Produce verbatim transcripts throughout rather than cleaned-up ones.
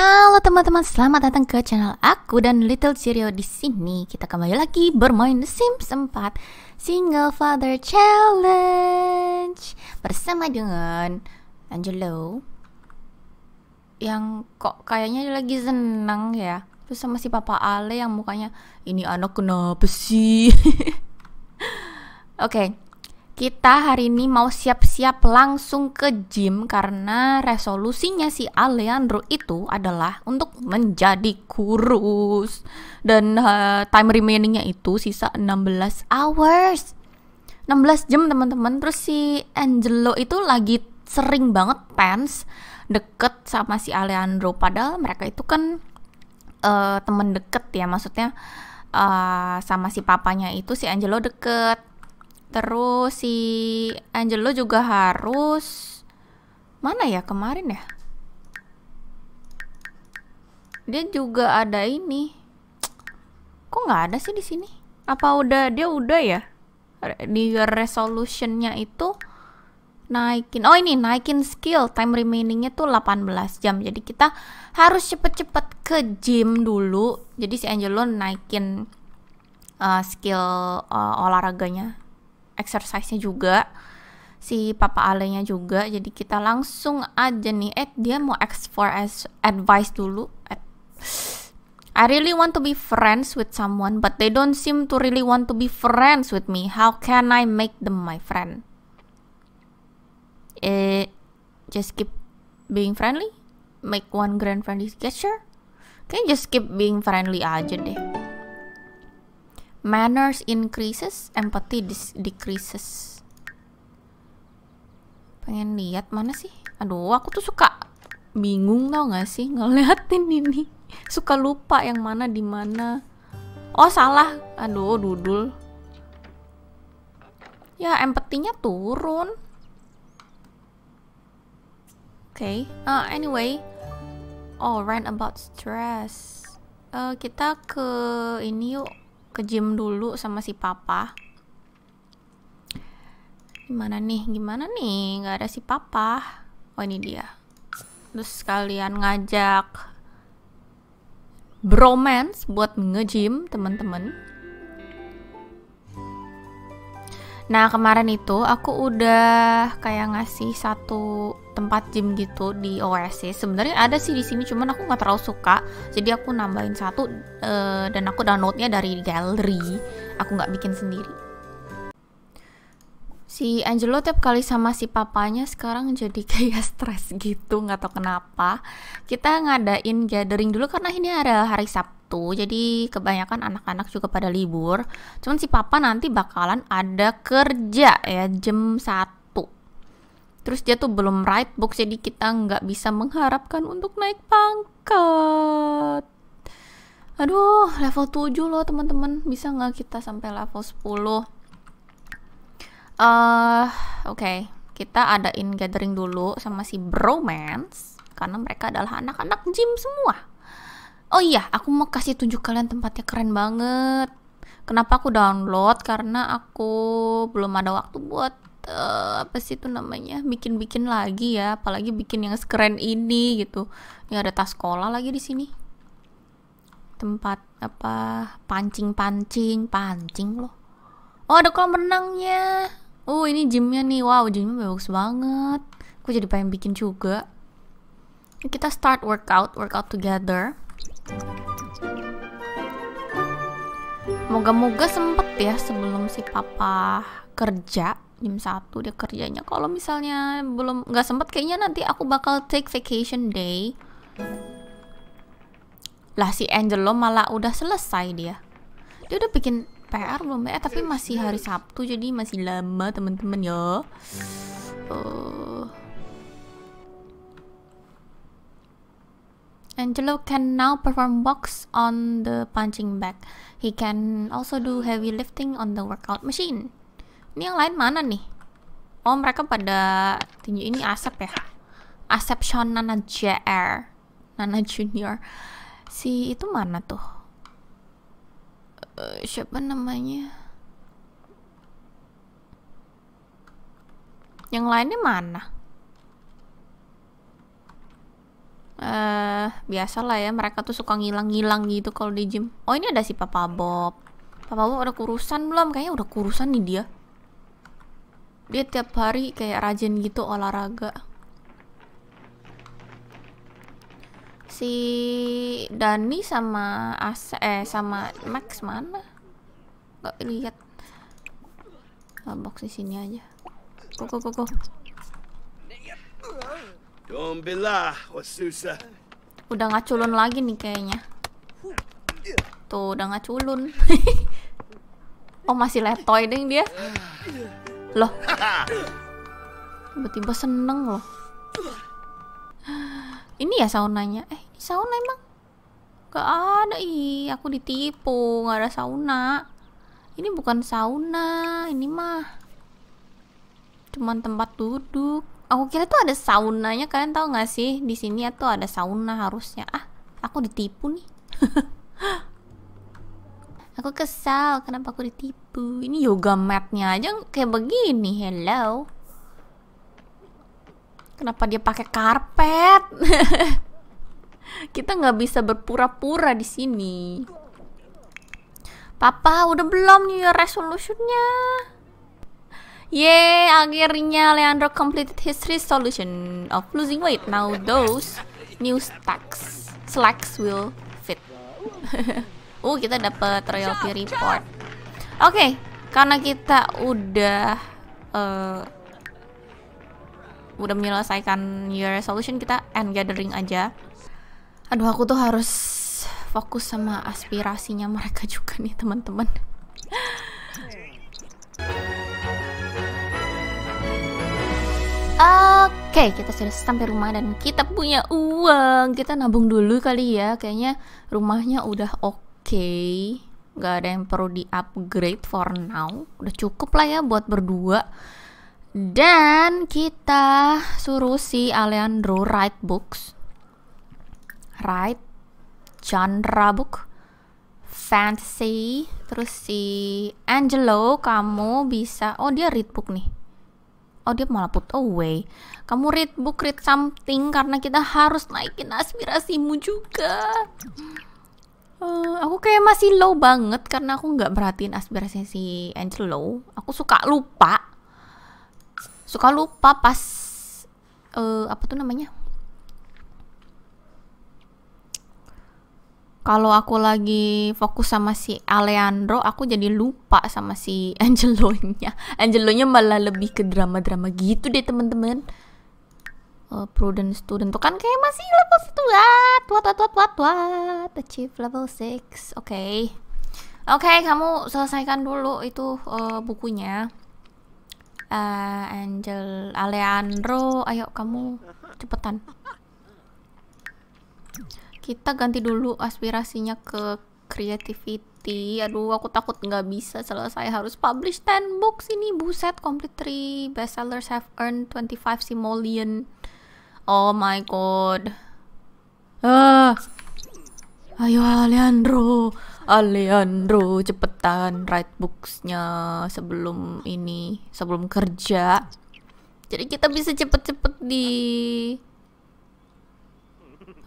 Halo teman-teman, selamat datang ke channel aku dan Little Chiriyo. Di sini kita kembali lagi bermain The Sims empat Single Father Challenge bersama dengan Angelo yang kok kayaknya dia lagi senang ya. Terus sama si Papa Ale yang mukanya ini anak kenapa sih? Oke, okay. Kita hari ini mau siap-siap langsung ke gym karena resolusinya si Alejandro itu adalah untuk menjadi kurus. Dan uh, time remainingnya itu sisa enam belas hours, enam belas jam teman-teman. Terus si Angelo itu lagi sering banget pens deket sama si Alejandro. Padahal mereka itu kan uh, temen deket ya, maksudnya uh, sama si papanya itu si Angelo deket. Terus si Angelo juga harus mana ya kemarin ya? Dia juga ada ini. Kok nggak ada sih di sini? Apa udah dia udah ya? Di resolutionnya itu naikin. Oh ini naikin skill. Time remainingnya tuh delapan belas jam. Jadi kita harus cepet-cepet ke gym dulu. Jadi si Angelo naikin uh, skill uh, olahraganya, exercise-nya juga, si Papa Ale-nya juga. Jadi kita langsung aja nih. Eh dia mau explore as advice dulu. Ad I really want to be friends with someone, but they don't seem to really want to be friends with me. How can I make them my friend? Eh, just keep being friendly. Make one grand friendly gesture. Can just keep being friendly aja deh. Manners increases, empathy decreases. Pengen lihat mana sih? Aduh, aku tuh suka bingung tau gak sih ngeliatin ini. Suka lupa yang mana di mana. Oh salah, aduh dudul. Ya empatinya turun. Oke, okay. uh, anyway. Oh, rant about stress. Uh, kita ke ini yuk. Ke gym dulu sama si Papa. Gimana nih? Gimana nih? Gak ada si Papa. Oh ini dia. Terus kalian ngajak bromance buat nge-gym teman-teman. Nah kemarin itu aku udah kayak ngasih satu tempat gym gitu di Oasis. Sebenarnya ada sih di sini, cuman aku nggak terlalu suka. Jadi aku nambahin satu uh, dan aku downloadnya dari gallery. Aku nggak bikin sendiri. Si Angelo tiap kali sama si papanya sekarang jadi kayak stres gitu, nggak tahu kenapa. Kita ngadain gathering dulu karena ini ada hari Sabtu. Jadi kebanyakan anak-anak juga pada libur. Cuman si Papa nanti bakalan ada kerja ya jam satu. Terus dia tuh belum write book, jadi kita nggak bisa mengharapkan untuk naik pangkat. Aduh, level tujuh loh teman-teman. Bisa nggak kita sampai level sepuluh? Uh, Oke, okay. Kita adain gathering dulu sama si bromance karena mereka adalah anak-anak gym semua. Oh iya, aku mau kasih tunjuk kalian tempatnya keren banget. Kenapa aku download? Karena aku belum ada waktu buat uh, apa sih itu namanya, bikin-bikin lagi ya, apalagi bikin yang sekeren ini gitu. Ini ada tas sekolah lagi di sini. Tempat apa? Pancing-pancing, pancing loh. Oh, ada kolam renangnya. Oh, ini gymnya nih. Wow, gymnya bagus banget. Aku jadi pengen bikin juga. Kita start workout, workout together. Moga-moga sempet ya sebelum si Papa kerja jam satu dia kerjanya. Kalau misalnya belum nggak sempet kayaknya nanti aku bakal take vacation day. Lah si Angelo malah udah selesai dia. Dia udah bikin P R belum ya? Eh, tapi masih hari Sabtu jadi masih lama temen-temen ya. Uh. Angelo can now perform box on the punching bag. He can also do heavy lifting on the workout machine. Ini yang lain mana nih? Oh mereka pada tinju ini Asep ya? Asep Shawn Nana Junior Nana Junior Si itu mana tuh? Uh, siapa namanya? Yang lainnya mana? Eh... Uh, biasalah ya, mereka tuh suka ngilang-ngilang gitu kalau di gym. Oh, ini ada si Papa Bob. Papa Bob udah kurusan belum? Kayaknya udah kurusan nih dia. Dia tiap hari kayak rajin gitu olahraga. Si Dani sama As eh sama Max mana? Gak lihat. Box di sini aja. Go go go go. Udah ngaculun lagi nih kayaknya. Tuh udah ngaculun. Oh masih letoy deng dia. Loh. Tiba-tiba seneng loh. Ini ya saunanya. Eh ini sauna emang? Gak ada. Ih aku ditipu. Gak ada sauna. Ini bukan sauna. Ini mah cuman tempat duduk. Aku kira tuh ada saunanya, kalian tahu nggak sih? Di sini ya tuh ada sauna harusnya. Ah, aku ditipu nih. Aku kesal, kenapa aku ditipu? Ini yoga matnya aja kayak begini, hello. Kenapa dia pakai karpet? Kita nggak bisa berpura-pura di sini. Papa, udah belum nih resolusinya? Yeay, akhirnya Leandro completed his resolution of losing weight. Now those new stacks, slacks will fit. Oh, kita dapat royalty report. Oke, okay, karena kita udah uh, udah menyelesaikan your resolution, kita end gathering aja. Aduh, aku tuh harus fokus sama aspirasinya mereka juga nih, teman-teman. Oke, okay, kita sudah sampai rumah dan kita punya uang. Kita nabung dulu kali ya. Kayaknya rumahnya udah oke, okay. Gak ada yang perlu di upgrade for now. Udah cukup lah ya buat berdua. Dan kita suruh si Alejandro write books. Write genre book fantasy. Terus si Angelo, kamu bisa, oh dia read book nih. Oh dia malah put away. Kamu read book, read something, karena kita harus naikin aspirasimu juga. uh, Aku kayak masih low banget karena aku nggak perhatiin aspirasi si Angelo. Aku suka lupa Suka lupa pas uh, apa tuh namanya, kalau aku lagi fokus sama si Alejandro, aku jadi lupa sama si Angelonya. Angelonya malah lebih ke drama-drama gitu deh, teman-teman. Uh, prudent student tuh kan kayak masih level dua, achieve level enam. Oke, okay. Oke, okay, kamu selesaikan dulu itu uh, bukunya. Uh, Angel Alejandro, ayo kamu cepetan. Kita ganti dulu aspirasinya ke creativity. Aduh, aku takut nggak bisa selesai. Harus publish sepuluh books ini. Buset, complete three bestsellers have earned twenty-five simoleon. Oh my god. Ah. Ayo Alejandro, Alejandro cepetan write booksnya sebelum ini, sebelum kerja. Jadi kita bisa cepet-cepet di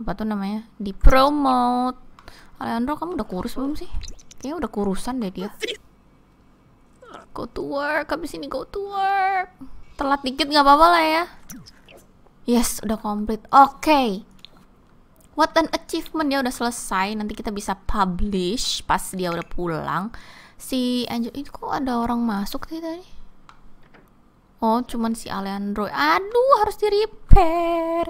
apa tuh namanya, di promote. Alejandro, kamu udah kurus belum sih? Kayaknya udah kurusan deh dia. Go to work, habis ini go to work. Telat dikit nggak apa-apa lah ya. Yes, udah complete. Oke, okay. What an achievement, dia udah selesai. Nanti kita bisa publish pas dia udah pulang. Si Angel, ini kok ada orang masuk sih tadi? Oh, cuman si Alejandro. Aduh, harus di repair.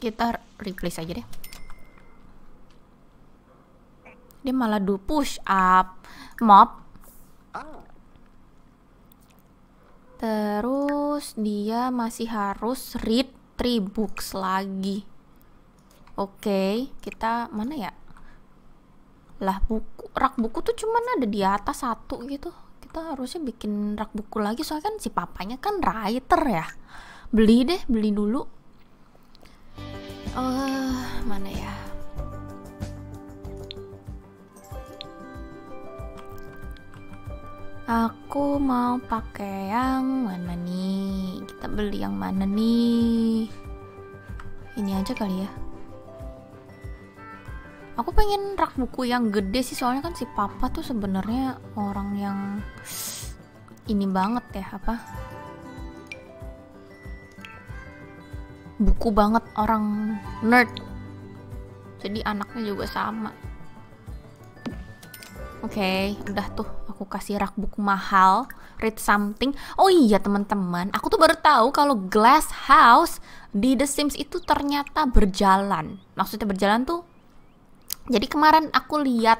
Kita replace aja deh. Dia malah do push up mob. Terus dia masih harus read three books lagi. Oke, okay, kita mana ya? Lah buku, rak buku tuh cuman ada di atas satu gitu. Kita harusnya bikin rak buku lagi, soalnya kan si papanya kan writer ya. Beli deh, beli dulu. Uh, mana ya? Aku mau pakai yang mana nih? Kita beli yang mana nih? ini aja kali ya. Aku pengen rak buku yang gede sih, soalnya kan si Papa tuh sebenarnya orang yang ini banget ya, apa? Buku banget, orang nerd. Jadi anaknya juga sama. Oke, okay, udah tuh aku kasih rak buku mahal, read something. Oh iya teman-teman, aku tuh baru tahu kalau glass house di The Sims itu ternyata berjalan. Maksudnya berjalan tuh, jadi kemarin aku lihat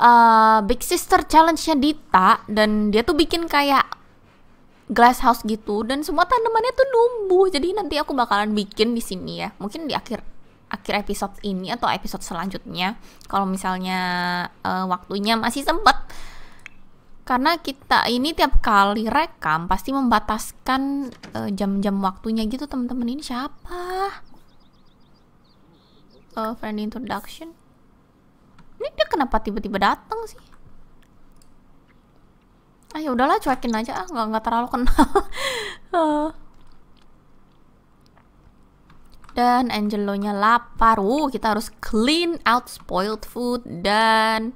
uh, Big Sister Challenge-nya Dita, dan dia tuh bikin kayak glass house gitu, dan semua tanamannya tuh numbuh. Jadi nanti aku bakalan bikin di sini ya, mungkin di akhir akhir episode ini atau episode selanjutnya kalau misalnya uh, waktunya masih sempat, karena kita ini tiap kali rekam pasti membataskan jam-jam uh, waktunya gitu teman-teman. Ini siapa? Uh, friend introduction. Ini dia kenapa tiba-tiba datang sih? Ah ya udahlah, cuekin aja, ah nggak nggak terlalu kenal. uh. Dan Angelonya lapar. Uh, kita harus clean out spoiled food, dan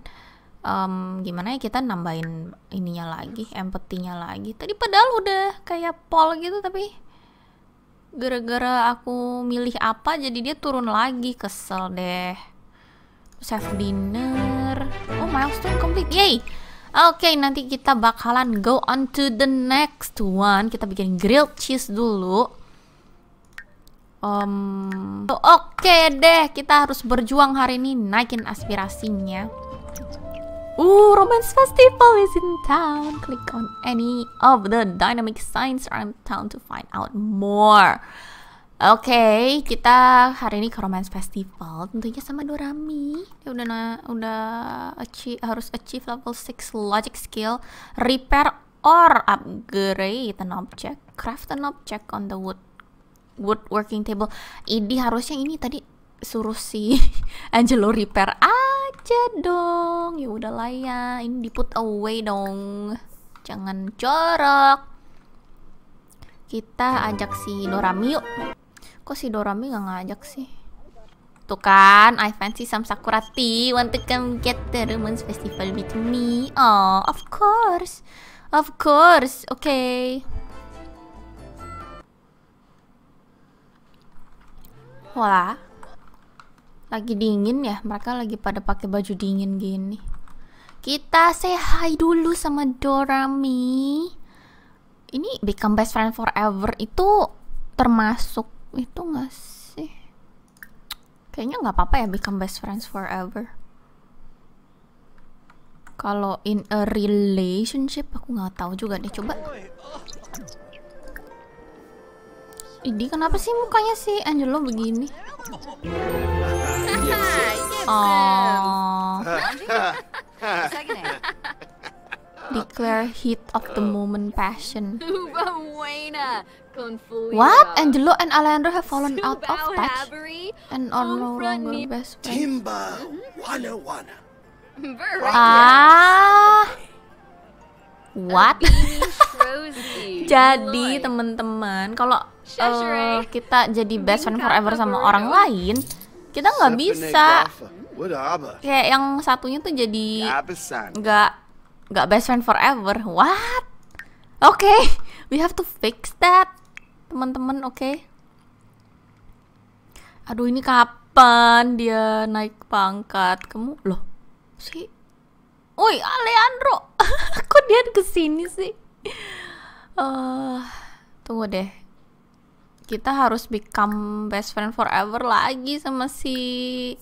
um, gimana ya kita nambahin ininya lagi, empatinya lagi. Tadi padahal udah kayak pol gitu, tapi gara-gara aku milih apa jadi dia turun lagi, kesel deh. Save dinner. Oh, milestone complete. Yay. Oke, okay, nanti kita bakalan go on to the next one. Kita bikin grilled cheese dulu. Um, Oke okay deh, kita harus berjuang hari ini, naikin aspirasinya. Uh, Romance Festival is in town. Click on any of the dynamic signs around town to find out more. Oke, okay, kita hari ini ke Romance Festival, tentunya sama Dorami. Dia udah na udah achieve, harus achieve level six logic skill, repair or upgrade an object, craft an object on the wood. Woodworking table. Ini harusnya ini tadi suruh si Angelo repair aja dong. Ya udahlah ya, ini di put away dong. Jangan jorok. Kita ajak si Dorami yuk. Kok si Dorami gak ngajak sih? Tuh kan, I fancy some sakura tea. Want to come get the Romance Festival with me? Oh, of course. Of course. Oke. Okay. Wah, lagi dingin ya, mereka lagi pada pakai baju dingin gini. Kita say hi dulu sama Dorami. Ini become best friend forever itu termasuk itu nggak sih? Kayaknya nggak apa-apa ya become best friends forever. Kalau in a relationship aku nggak tahu juga deh, coba. Ini kenapa sih mukanya si Angelo begini? Oh. Declare heat of the moment passion. What? Angelo and Alejandro have fallen out of touch and are no longer best friends. Ah. What? Jadi teman-teman, kalau uh, kita jadi best friend forever sama orang lain, kita nggak bisa kayak yang satunya tuh jadi nggak nggak best friend forever. What? Oke, okay. We have to fix that, teman-teman. Oke. Okay. Aduh, ini kapan dia naik pangkat? Kamu loh sih. Woi, Alejandro, kok dia kesini sih? Uh, tunggu deh, kita harus become best friend forever lagi sama si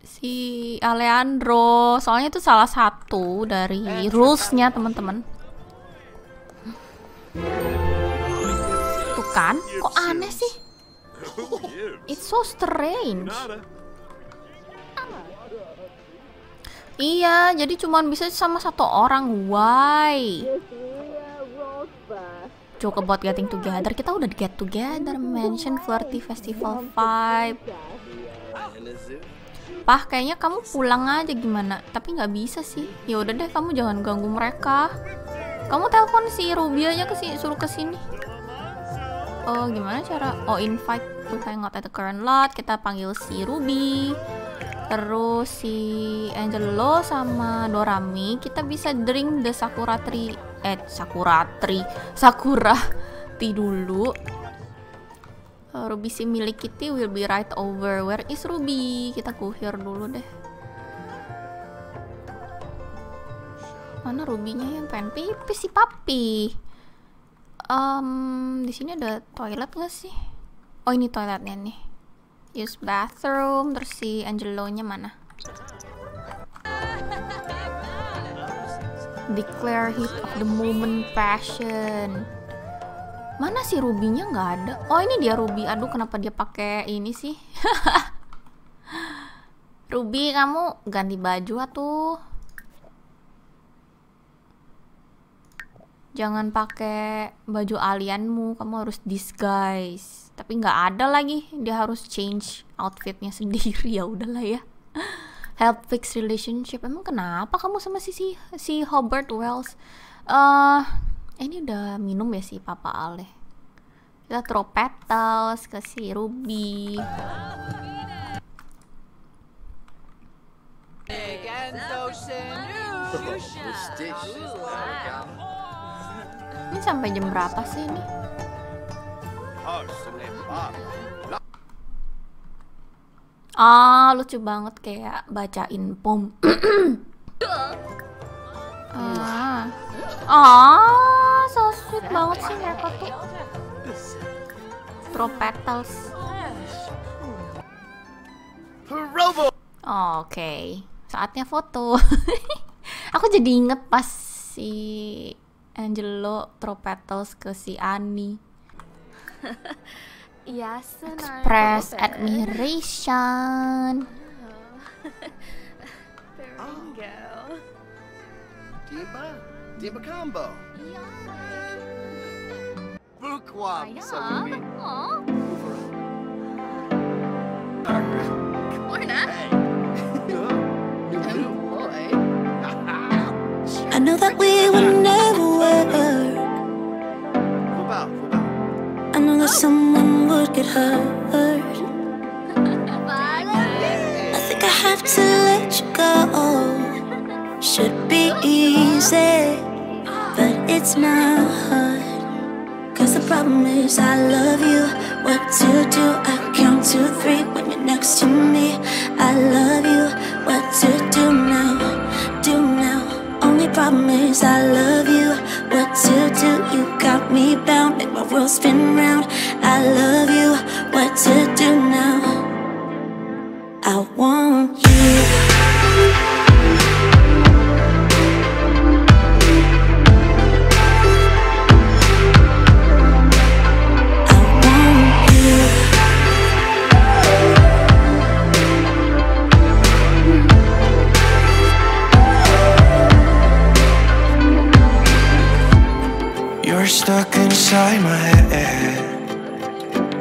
si Alejandro. Soalnya itu salah satu dari rules-nya teman-teman. Tuh kan, kok aneh sih? It's so strange. Iya, jadi cuman bisa sama satu orang. Why? Joke about getting together. Kita udah get together. Mention flirty festival vibe. Pah, kayaknya kamu pulang aja gimana? Tapi nggak bisa sih. Ya udah deh, kamu jangan ganggu mereka. Kamu telepon si Ruby aja, ke suruh kesini. uh, gimana cara? Oh, invite to hangout at the current lot. Kita panggil si Ruby, terus si Angelo sama Dorami. Kita bisa drink the Sakura Tree, eh Sakura Tree, Sakura Tea dulu. Uh, Ruby si milik Kitty will be right over. Where is Ruby? Kita kuhir dulu deh. Mana Rubinya yang pengen pipis si papi? Um, di sini ada toilet gak sih? Oh, ini toiletnya nih. Use bathroom. Terus si Angelonya mana? Declare heat of the moment passion. Mana sih Rubinya? Nggak ada. Oh, ini dia Ruby. Aduh, kenapa dia pakai ini sih? Ruby, kamu ganti baju atuh. Jangan pakai baju alianmu, kamu harus disguise. Tapi nggak ada lagi, dia harus change outfitnya sendiri. Ya udahlah ya. Help fix relationship. Emang kenapa kamu sama si si, si Hobart Wells? Uh, ini udah minum ya si Papa Ale. Kita throw petals ke si Ruby. Ini sampai jam berapa sih ini? Ah, lucu banget kayak bacain pom. ah. ah, so sweet banget sih mereka tuh. Throw petals. Oke, okay. Saatnya foto. Aku jadi inget pas si Angelo throw petals ke si Ani. Express admiration. I know that we would never work. I know that someone would get hurt. I think I have to let you go. Should be easy, but it's not hard. Cause the problem is I love you. What to do? I count to three when you're next to me. I love you. What to do now? Do now. Only problem is I love you. What to do? You got me bound, make my world spin round. I love you. What to do now? I want you. Stuck inside my head.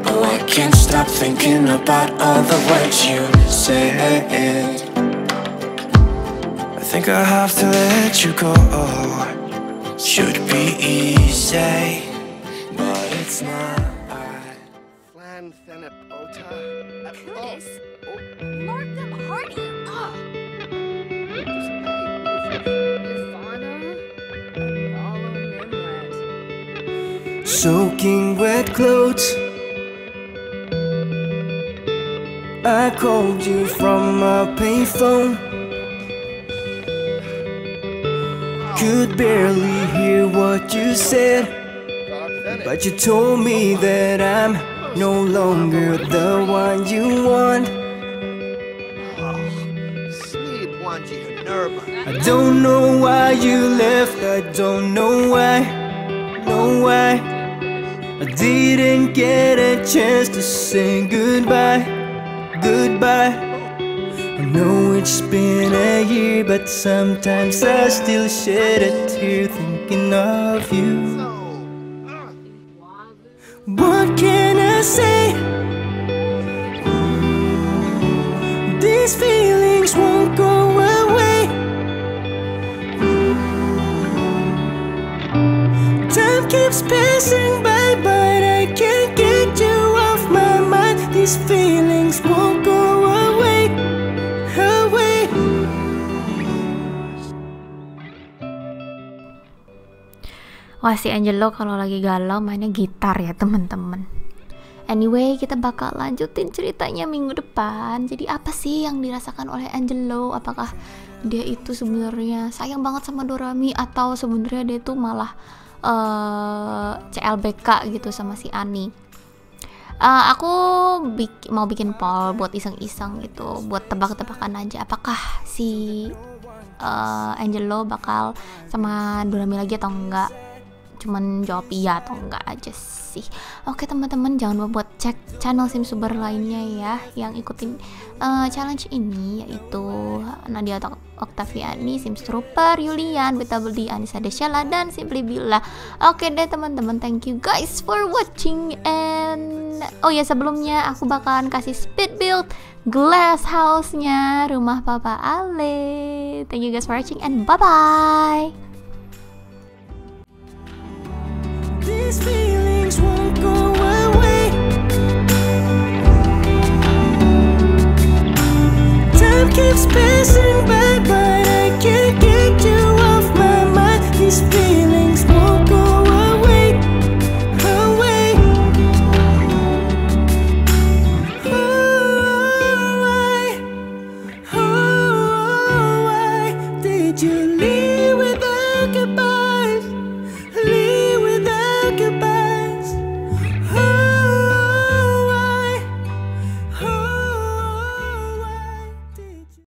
Oh, I can't stop thinking about all the words you said. I think I have to let you go. Should be easy, but it's not. Flan Thanapota. Kudis. Lord them hardy. Soaking wet clothes, I called you from a payphone. Could barely hear what you said, but you told me that I'm no longer the one you want. I don't know why you left, I don't know why, no why. I didn't get a chance to say goodbye, goodbye. I know it's been a year, but sometimes I still shed a tear thinking of you. What can I say? These feelings won't go away. Time keeps passing by, but I can't get these feelings won't go away, away. Wah, si Angelo kalau lagi galau mainnya gitar ya temen-temen. Anyway, kita bakal lanjutin ceritanya minggu depan. Jadi apa sih yang dirasakan oleh Angelo? Apakah dia itu sebenarnya sayang banget sama Dorami atau sebenarnya dia itu malah uh, C L B K gitu sama si Ani? Uh, aku bik mau bikin poll buat iseng-iseng gitu, buat tebak-tebakan aja. Apakah si uh, Angelo bakal sama Dorami lagi atau enggak? Cuman jawab iya atau enggak aja sih. Oke teman-teman, jangan lupa buat cek channel Simsuber lainnya ya, yang ikutin uh, challenge ini, yaitu Nadia Oktaviyani, Sims Trooper, Yuliand Anissa Deshela, dan Simplybila. Oke deh teman-teman, thank you guys for watching. And oh ya, sebelumnya aku bakalan kasih speed build glass house-nya rumah Papa Ale. Thank you guys for watching and bye bye. These feelings won't go away.